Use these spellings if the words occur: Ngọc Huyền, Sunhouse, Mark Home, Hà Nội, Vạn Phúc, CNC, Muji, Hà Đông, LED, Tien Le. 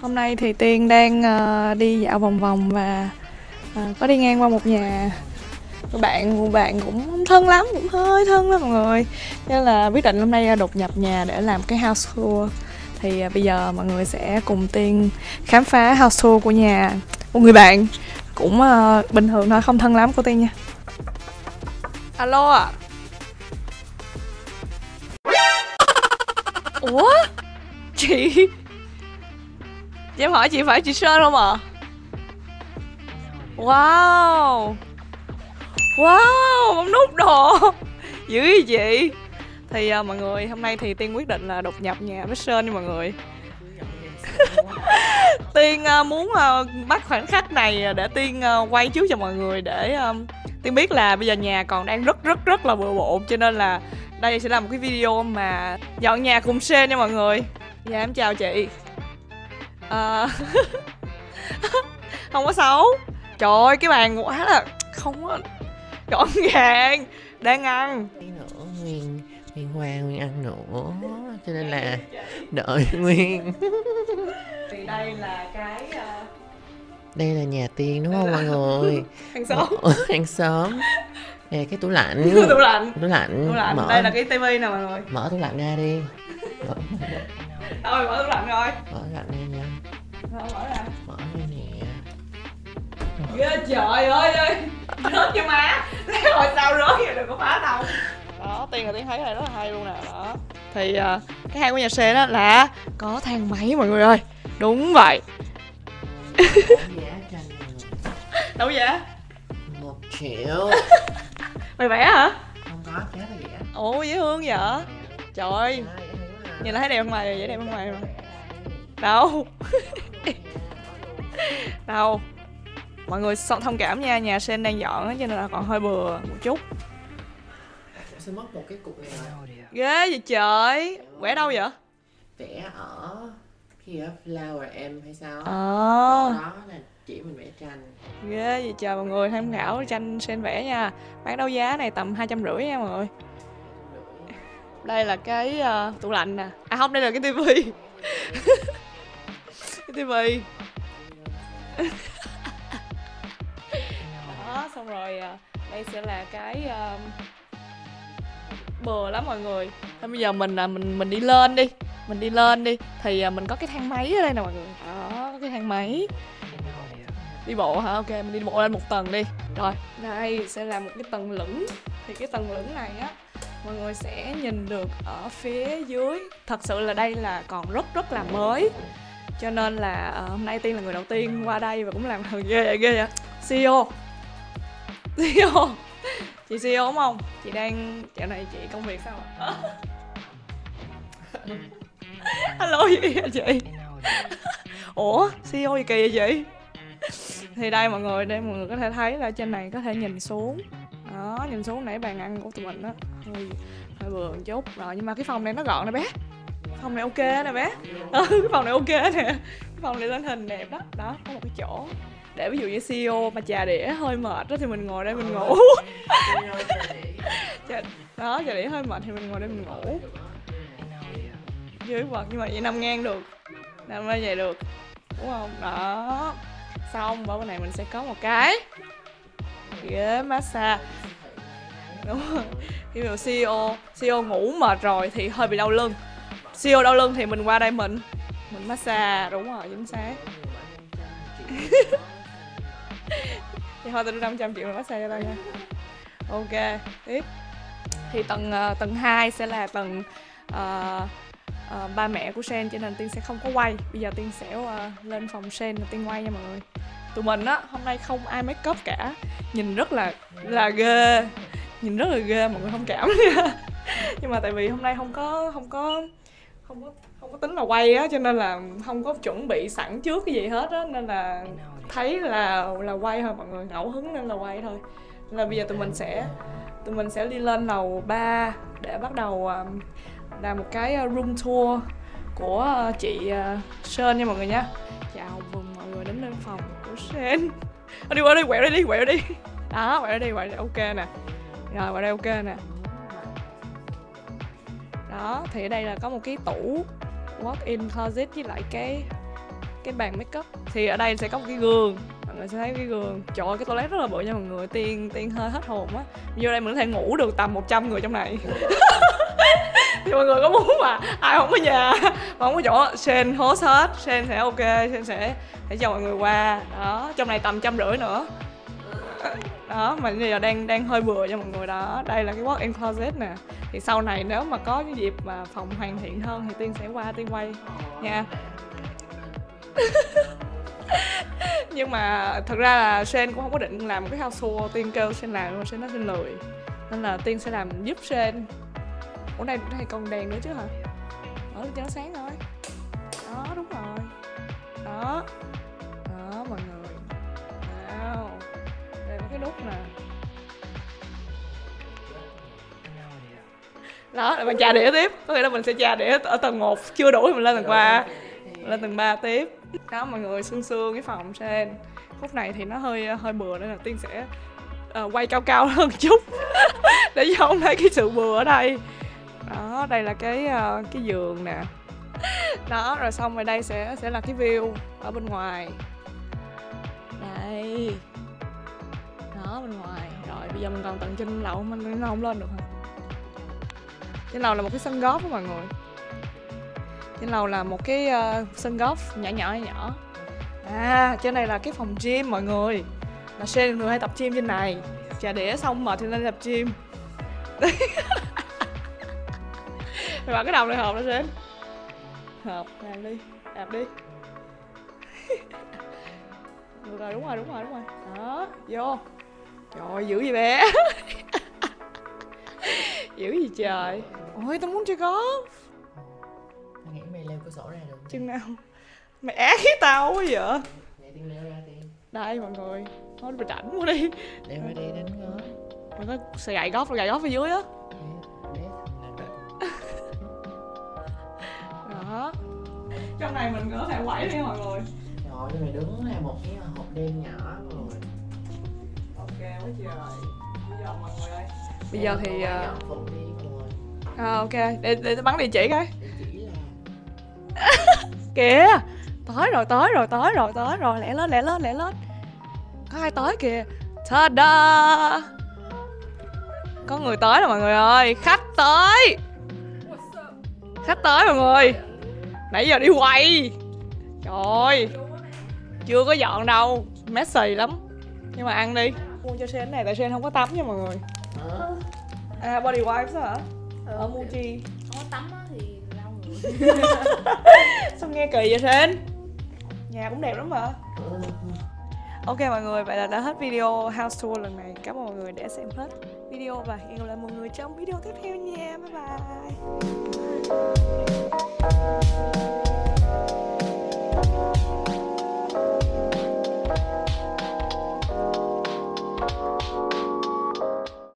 Hôm nay thì Tiên đang đi dạo vòng vòng và có đi ngang qua một nhà bạn cũng không thân lắm, cũng hơi thân đó mọi người, nên là quyết định hôm nay đột nhập nhà để làm cái house tour. Thì bây giờ mọi người sẽ cùng Tiên khám phá house tour của nhà một người bạn cũng bình thường thôi, không thân lắm của Tiên nha. Alo ạ. Ủa? Chị? Chị em hỏi chị phải chị Sơn không ạ? À? Wow. Wow, bấm nút đồ. Dữ gì chị? Thì mọi người, hôm nay thì Tiên quyết định là đột nhập nhà với Sơn nha mọi người. Tiên muốn bắt khoảnh khắc này để Tiên quay trước cho mọi người, để Tiên biết là bây giờ nhà còn đang rất là bừa bộn, cho nên là đây sẽ là một cái video mà dọn nhà cùng Sơn nha mọi người. Dạ em chào chị. Không có xấu. Trời ơi, cái bàn quá là không có gọn gàng. Đang ăn Nguyên Hoa, Nguyên ăn nữa, cho nên là đợi Nguyên. Thì đây là cái đây là nhà Tiên đúng không mọi người? Hàng xóm. Hàng xóm. Nè, cái tủ lạnh. Tủ lạnh. Mở. Đây là cái tivi nè mọi người. Mở tủ lạnh ra đi. Thôi mở tủ lạnh rồi. Mở tủ lạnh ra nha. Mở ra nè. Ghê trời ơi ơi. Rớt cho má. Hồi sao rớt vậy đừng có phá đâu. Đó, Tiên là Tiên thấy này rất là hay luôn nè. Đó. Thì cái hay của nhà xe đó là có thang máy mọi người ơi. Đúng vậy. Đâu vậy? 1 triệu. Mày vẽ hả? Không có, chết là vẽ. Ủa dễ thương vậy? Trời ơi. Nhìn là thấy đẹp hơn mày rồi, dễ đẹp hơn mày rồi. Đâu? Đâu? Mọi người thông cảm nha, nhà Sen đang dọn cho nên là còn hơi bừa một chút. Em sẽ mất một cái cục này rồi. Ghê vậy trời. Vẽ đâu vậy? Vẽ ở Here Flower em hay sao? Đó là chỉ mình vẽ tranh. Ghê vậy trời mọi người, tham khảo tranh Sen vẽ nha. Bán đấu giá này tầm 250 nha mọi người. Đây là cái tủ lạnh nè. À không, đây là cái tivi. Cái tivi. Đó, xong rồi đây sẽ là cái bừa lắm mọi người. Thôi bây giờ mình đi lên đi. Mình đi lên đi. Thì mình có cái thang máy ở đây nè mọi người. Đó, có cái thang máy. Đi bộ hả? Ok, mình đi bộ lên 1 tầng đi. Rồi, đây sẽ là một cái tầng lửng. Thì cái tầng lửng này á, mọi người sẽ nhìn được ở phía dưới. Thật sự là đây là còn rất là mới. Cho nên là hôm nay Tiên là người đầu tiên qua đây và cũng làm ghê vậy. CEO. CEO. Chị CEO đúng không? Chị đang dạo này chị công việc sao ạ? Alo gì vậy chị? Ủa, CEO gì kỳ vậy chị? Thì đây mọi người, đây mọi người có thể thấy là trên này có thể nhìn xuống. Đó, nhìn xuống nãy bàn ăn của tụi mình đó. Hơi bừa một chút. Rồi, nhưng mà cái phòng này nó gọn nè bé. Phòng này ok nè bé. Cái phòng này ok nè. Cái phòng này lên hình đẹp đó. Đó, có một cái chỗ để ví dụ như CEO mà trà đĩa hơi mệt đó thì mình ngồi đây mình ngủ. Đó, trà đĩa hơi mệt thì mình ngồi đây mình ngủ. Dưới vật nhưng mà vậy nằm ngang được. Nằm ra vậy được. Đúng không? Đó. Xong, ở bên này mình sẽ có một cái ghế massage. Đúng rồi. Khi mà CEO ngủ mệt rồi thì hơi bị đau lưng. CEO đau lưng thì mình qua đây mình massage. Đúng rồi, chính xác. Thì thôi tôi đưa 500 triệu mình massage cho tao nha. Ok, tiếp. Thì tầng 2 sẽ là tầng ba mẹ của Sen, cho nên Tiên sẽ không có quay. Bây giờ Tiên sẽ lên phòng Sen và Tiên quay nha mọi người. Tụi mình á, hôm nay không ai make up cả. Nhìn rất là ghê. Nhìn rất là ghê, mọi người thông cảm nha. Nhưng mà tại vì hôm nay không có tính là quay á, cho nên là không có chuẩn bị sẵn trước cái gì hết á, nên là thấy là quay thôi mọi người, ngẫu hứng nên là quay thôi. Nên là bây giờ tụi mình sẽ đi lên lầu 3 để bắt đầu làm một cái room tour của chị Sơn nha mọi người nha. Chào mừng mọi người đến lên phòng của Sơn. Đi qua đi, quẹo đi. Đó, quẹo đi, ok nè. Rồi, quẹo đây ok nè. Đó, thì ở đây là có một cái tủ walk-in closet với lại cái cái bàn make up. Thì ở đây sẽ có một cái gương, mọi người sẽ thấy cái gương. Trời ơi, cái toilet rất là bự nha mọi người. Tiên hơi hết hồn á. Vô đây mình có thể ngủ được tầm 100 người trong này. Thì mọi người có muốn mà ai không có nhà mà không có chỗ, Sen host hết, Sen sẽ ok, Sen sẽ cho mọi người qua. Đó, trong này tầm 150 nữa. Đó, mà bây giờ đang hơi vừa cho mọi người đó. Đây là cái walk-in closet nè. Thì sau này nếu mà có cái dịp mà phòng hoàn thiện hơn thì Tiên sẽ qua Tiên quay nha. Nhưng mà thật ra là Sen cũng không có định làm một cái house tour. Tiên kêu Sen làm luôn, Sen nói Sen lười. Nên là Tiên sẽ làm giúp Sen. Ủa đây còn đèn nữa chứ hả? Ở cho nó sáng thôi. Đó, đúng rồi. Đó. Đó mọi người. Wow. Đây có cái nút nè. Đó, mình trà đĩa tiếp. Có nghĩa là mình sẽ trà đĩa ở tầng 1. Chưa đủ thì mình lên tầng 3. Lên tầng 3 tiếp. Đó mọi người, sương cái phòng Sen. Khúc này thì nó hơi bừa nên là Tiên sẽ quay cao hơn chút để không thấy cái sự bừa ở đây. Đó, đây là cái giường nè. Đó, rồi xong rồi đây sẽ là cái view ở bên ngoài. Đây. Đó, bên ngoài. Rồi bây giờ mình còn tận trên lầu, mình không lên được hả? Trên lầu là một cái sân golf đó mọi người. Trên lầu là một cái sân golf nhỏ. À, trên này là cái phòng gym mọi người. Là Sen người hay tập gym trên này. Trà đĩa xong mệt thì lên tập gym. Mày bảo cái đồng này hợp đó Sen. Hợp, làm đi, đạp đi. Được rồi, đúng rồi. Đó, vô. Trời ơi, dữ gì bé. Dữ gì trời. Ôi, tao muốn chơi golf. Tao nghĩ mày leo cửa sổ ra được. Chừng nào? Mày ác với tao quá vậy. Mày Tiên leo ra Tiên. Đây mọi người. Thôi mình rảnh quá đi. Leo ra đi đánh nữa. Mày có gậy golf ở dưới á. Đó. Trong này mình có thể quẩy đi mọi người. Rồi, nhưng mày đứng là một cái hộp đen nhỏ rồi. Ok quá trời. Bây giờ mọi người ơi. Bây giờ thì ok, để bắn địa chỉ coi. Địa chỉ là kìa. Tới rồi, lẹ lên. Có ai tới kìa. Ta-da. Có người tới rồi mọi người ơi, khách tới mọi người. Nãy giờ đi quay. Trời, chưa có dọn đâu, messy lắm. Nhưng mà ăn đi. Mua cho Sen cái này tại Sen không có tắm nha mọi người. À, body wipes đó hả? Ở Muji. Không có tắm á thì lau người. Sao nghe kỳ vậy Sen? Nhà cũng đẹp lắm mà. Ok mọi người, vậy là đã hết video house tour lần này. Cảm ơn mọi người đã xem hết video và hẹn gặp lại mọi người trong video tiếp theo nha. Bye bye.